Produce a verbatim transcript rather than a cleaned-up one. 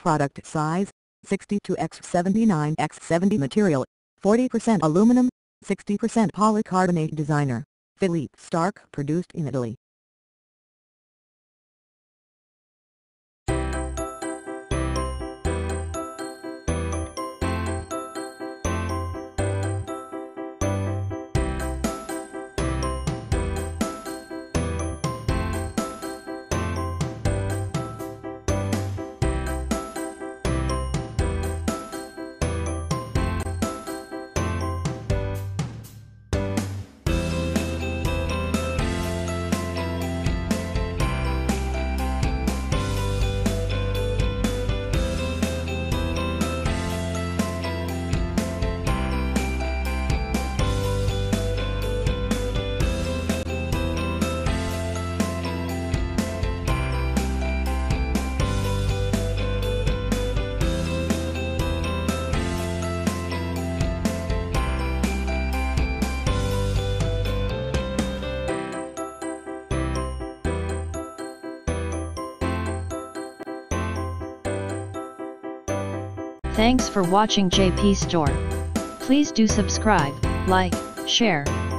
Product size, sixty-two by seventy-nine by seventy. Material, forty percent aluminum, sixty percent polycarbonate. Designer, Philippe Starck. Produced in Italy. Thanks for watching J P Store. Please do subscribe, like, share.